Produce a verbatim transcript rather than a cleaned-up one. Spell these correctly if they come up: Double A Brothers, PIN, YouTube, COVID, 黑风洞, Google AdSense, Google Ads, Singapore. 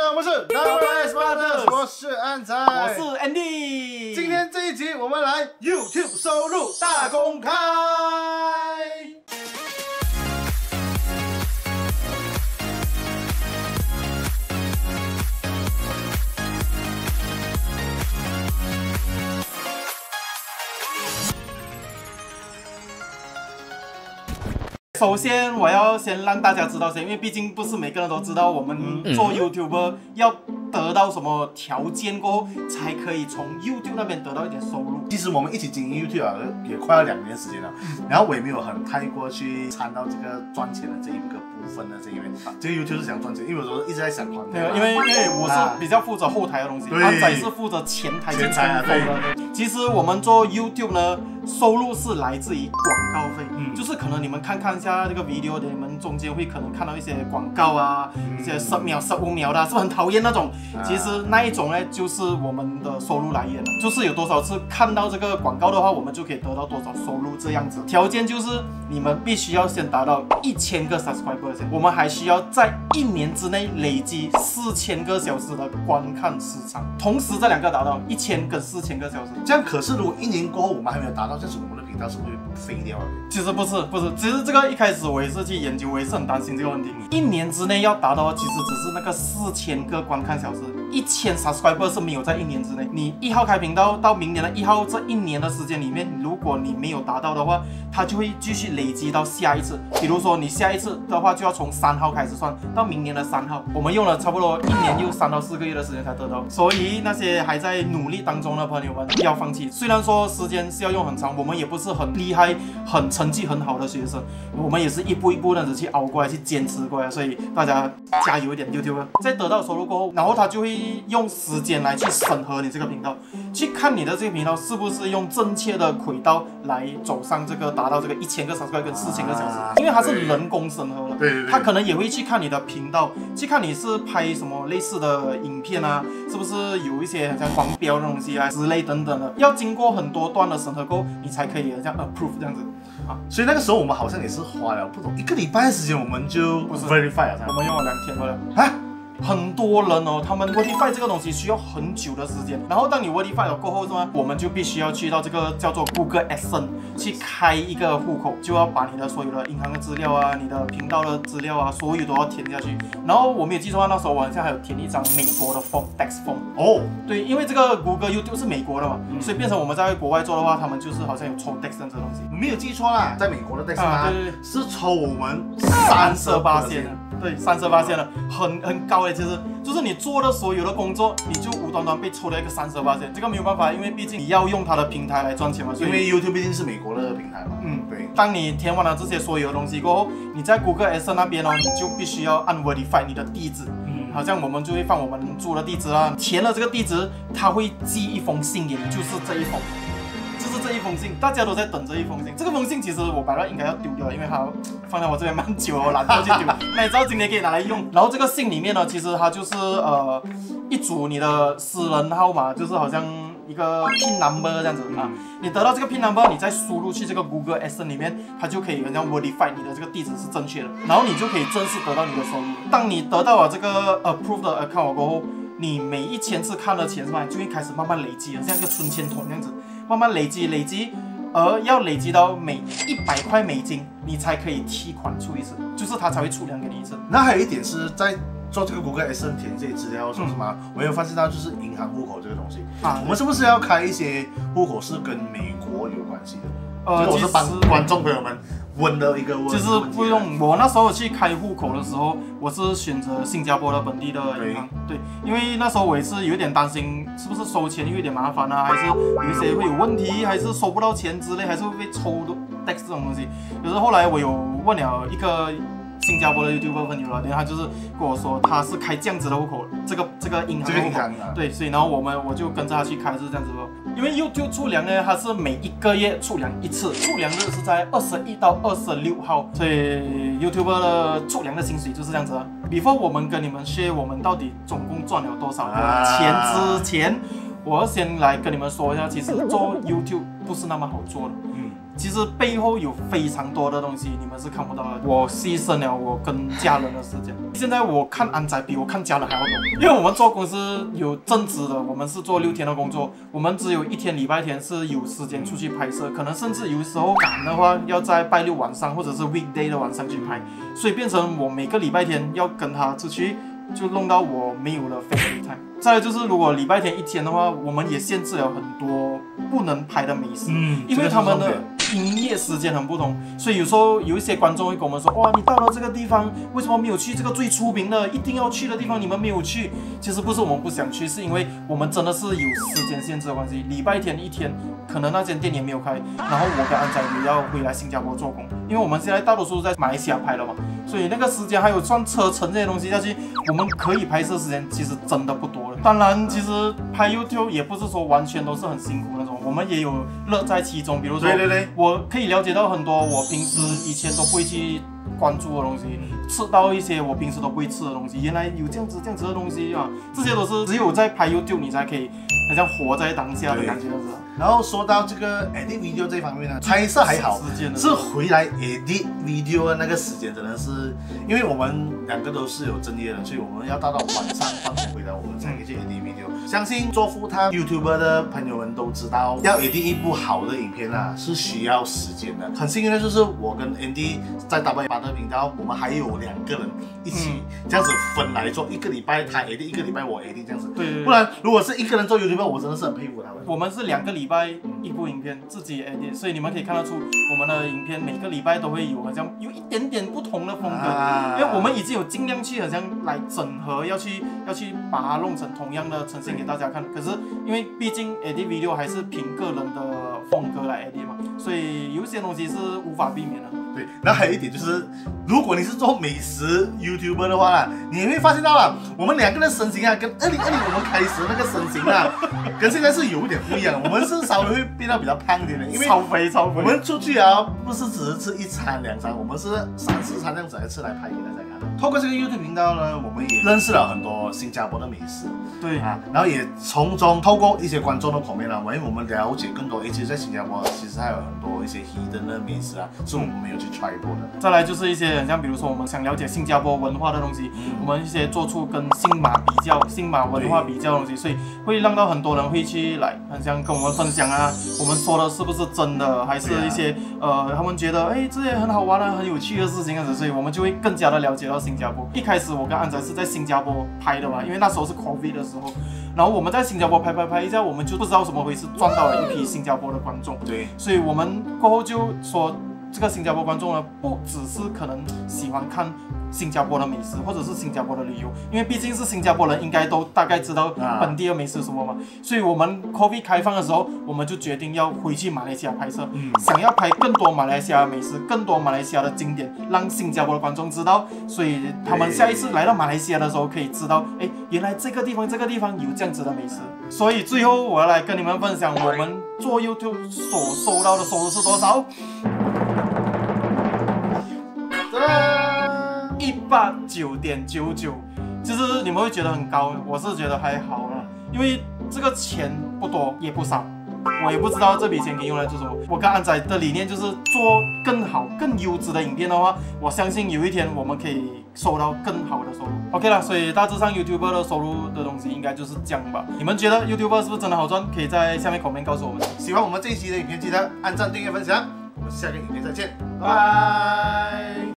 家好，我们是 Double A Brothers， 我是安仔，我是 Andy。今天这一集我们来 YouTube 收入大公开。首先，我要先让大家知道先，因为毕竟不是每个人都知道，我们做 YouTuber 要得到什么条件过后，才可以从 YouTube 那边得到一点收入。其实我们一起经营 YouTube 啊，也快要两年时间了，然后我也没有很太过去参到这个赚钱的这一个部分呢，是因为这个 YouTube 是想赚钱，因为我说一直在想赚钱。对，因为因为我是比较负责后台的东西，安仔是负责前台去操作的。其实我们做 YouTube 呢，收入是来自于广告费，嗯，就是可能你们看看一下。 那个 video 的，你们中间会可能看到一些广告啊，嗯、一些十秒、十五秒的、啊，是不是很讨厌那种？啊、其实那一种呢，就是我们的收入来源了，就是有多少次看到这个广告的话，我们就可以得到多少收入这样子。条件就是你们必须要先达到一千个 subscriber， 我们还需要在一年之内累积四千个小时的观看时长，同时这两个达到一千跟四千个小时。这样可是如果一年过后我们还没有达到，就是我们的频道是会废掉的。其实不是，不是，其实这个一。 开始我也是去研究，我也是很担心这个问题。一年之内要达到，其实只是那个四千个观看小时，一千 subscriber 是没有在一年之内。你一号开频道到明年的一号，这一年的时间里面，如果你没有达到的话，它就会继续累积到下一次。比如说你下一次的话，就要从三号开始算，到明年的三号。我们用了差不多一年又三到四个月的时间才得到。所以那些还在努力当中的朋友们，不要放弃。虽然说时间是要用很长，我们也不是很厉害、很成绩很好的学生。 我们也是一步一步的去熬过来，去坚持过来，所以大家加油一点 ，YouTube。在得到收入过后，然后他就会用时间来去审核你这个频道，去看你的这个频道是不是用正确的轨道来走上这个达到这个一千个 subscribe 跟四千个小时，因为它是人工审核了。对对对。他可能也会去看你的频道，去看你是拍什么类似的影片啊，是不是有一些像黄标的东西啊之类等等的，要经过很多段的审核过后，你才可以这样 approve 这样子。 所以那个时候我们好像也是花了不懂一个礼拜的时间，我们就 verify 了，我们用了两天了啊！很多人哦，他们 verify 这个东西需要很久的时间。然后当你 verify 了过后，是吗？我们就必须要去到这个叫做 Google AdSense 去开一个户口，就要把你的所有的银行的资料啊、你的频道的资料啊，所有都要填下去。然后我没有记错啊，那时候我好像还有填一张美国的 form tax form 哦，对，因为这个 Google YouTube 是美国的嘛，嗯、所以变成我们在国外做的话，他们就是好像有抽 tax 这样子的东西。 没有记错啦，在美国的 tax 啊，对对对，是抽我们三十八线，对，三十八线了，很很高的，其实就是你做的所有的工作，你就无端端被抽了一个三十八线，这个没有办法，因为毕竟你要用它的平台来赚钱嘛，因为 YouTube 毕竟是美国的平台嘛，嗯，对。当你填完了这些所有的东西过后，你在 Google Ads 那边哦，你就必须要按 verify 你的地址。 好像我们就会放我们住的地址啦，填了这个地址，他会寄一封信给你，就是这一封，就是这一封信，大家都在等这一封信。这个封信其实我本来应该要丢掉，因为它放在我这边蛮久了，我懒得去丢。那你知道今天可以拿来用。然后这个信里面呢，其实它就是呃一组你的私人号码，就是好像。 一个 P I N number 这样子啊，你得到这个 P I N number， 你再输入去这个 Google Ads 里面，它就可以人家 verify 你的这个地址是正确的，然后你就可以正式得到你的收入。当你得到了这个 approved 的 account 过后，你每一千次看的钱是吧，就会开始慢慢累积了，像一个存钱筒这样子，慢慢累积累积，而要累积到每一百块美金，你才可以提款出一次，就是它才会出粮给你一次。那还有一点是在。 做这个 Google Ads 填这些资料说什么？嗯、我有发现到就是银行户口这个东西，啊、我们是不是要开一些户口是跟美国有关系的？呃，我是帮观众朋友们问的一个问题。就是不用，我那时候去开户口的时候，我是选择新加坡的本地的银行。对， 对，因为那时候我也是有点担心，是不是收钱有点麻烦啊？还是有一些会有问题，还是收不到钱之类，还是会被抽的 tax 这种东西。可是后来我有问了一个。 新加坡的 YouTuber 朋友了，然后他就是跟我说他是开这样子的户口，这个这个银行户口，啊、对，所以然后我们我就跟着他去开是这样子的，因为 YouTube 出粮呢，它是每一个月出粮一次，出粮日是在二十一到二十六号，所以 YouTuber 的出粮的薪水就是这样子的。Before 我们跟你们 share 我们到底总共赚了多少的钱之前，啊、我要先来跟你们说一下，其实做 YouTube 不是那么好做的。嗯。其实背后有非常多的东西，你们是看不到的。我牺牲了我跟家人的时间。现在我看安仔比我看家人还要多，因为我们做公司有正职的，我们是做六天的工作，我们只有一天礼拜天是有时间出去拍摄，可能甚至有时候赶的话要在拜六晚上或者是 weekday 的晚上去拍，所以变成我每个礼拜天要跟他出去，就弄到我没有了 family time。 再来就是，如果礼拜天一天的话，我们也限制了很多不能拍的美食，嗯，因为他们的营业时间很不同，所以有时候有一些观众会跟我们说，哇，你到了这个地方，为什么没有去这个最出名的、一定要去的地方？你们没有去，其实不是我们不想去，是因为我们真的是有时间限制的关系。礼拜天一天，可能那间店也没有开，然后我跟安仔也要回来新加坡做工，因为我们现在大多数在马来西亚拍了嘛，所以那个时间还有算车程这些东西下去，我们可以拍摄时间其实真的不多。 当然，其实拍 YouTube 也不是说完全都是很辛苦那种，我们也有乐在其中。比如说，对对对，我可以了解到很多我平时以前都不会去关注的东西，吃到一些我平时都不会吃的东西。原来有这样子、这样子的东西啊，这些都是只有在拍 YouTube 你才可以，好像活在当下的感觉，就是。然后说到这个 edit video 这方面呢，拍摄还好，是回来 edit video 的那个时间真的是，因为我们两个都是有正业的，所以我们要到到晚上放工回来，我们才可以去 edit video。相信做full time YouTuber 的朋友们都知道，要 edit 一部好的影片啊，是需要时间的。很幸运的就是我跟 Andy 在 Double A Brothers 频道，我们还有两个人一起、嗯、这样子分来做，一个礼拜他 edit， 一个礼拜我 edit 这样子。对, 对, 对。不然如果是一个人做 YouTuber， 我真的是很佩服他们。我们是两个礼拜。 礼拜一部影片自己 edit， 所以你们可以看得出我们的影片每个礼拜都会有好像有一点点不同的风格，啊、因为我们已经有尽量去好像来整合，要去要去把它弄成同样的呈现给大家看。可是因为毕竟 edit video 还是凭个人的风格来 edit 嘛，所以有些东西是无法避免的。对，然后还有一点就是，如果你是做美食 YouTuber 的话啦，你会发现到了我们两个的身形啊，跟二零二零我们开始那个身形啊，跟现在是有点不一样，我们是。 稍微会变得比较胖一点点，因为超肥超肥。我们出去啊，不是只是吃一餐两餐，我们是三四餐这样子来吃来拍给大家看。透过这个 YouTube 频道呢，我们也认识了很多新加坡的美食，对啊，然后也从中透过一些观众的口面呢，因为我们了解更多，而且在新加坡其实还有很多一些 hidden 的美食啊，是我们没有去 try 过的。再来就是一些像比如说我们想了解新加坡文化的东西，嗯、我们一些做出跟新马比较、新马文化比较的东西，所以会让到很多人会去来，很想跟我们分。 分享啊，我们说的是不是真的，还是一些、啊、呃，他们觉得哎，这些很好玩啊，很有趣的事情啊，所以我们就会更加的了解到新加坡。一开始我跟安仔是在新加坡拍的嘛，因为那时候是 COVID 的时候，然后我们在新加坡拍拍拍一下，我们就不知道怎么回事，赚到了一批新加坡的观众。对，所以我们过后就说，这个新加坡观众呢，不只是可能喜欢看。 新加坡的美食，或者是新加坡的旅游，因为毕竟是新加坡人，应该都大概知道本地的美食什么嘛。所以我们 COVID 开放的时候，我们就决定要回去马来西亚拍摄，嗯、想要拍更多马来西亚的美食，更多马来西亚的经典，让新加坡的观众知道。所以他们下一次来到马来西亚的时候，可以知道，哎，原来这个地方这个地方有这样子的美食。所以最后我要来跟你们分享，我们做 YouTube 所收到的收入是多少？ 一百八十九点九九，其实你们会觉得很高，我是觉得还好啦，因为这个钱不多也不少，我也不知道这笔钱可以用来做什么。我跟安仔的理念就是做更好、更优质的影片的话，我相信有一天我们可以收到更好的收入。OK 啦，所以大致上 YouTuber 的收入的东西应该就是这样吧。你们觉得 YouTuber 是不是真的好赚？可以在下面comment告诉我们。喜欢我们这一期的影片，记得按赞、订阅、分享。我们下个影片再见，拜拜。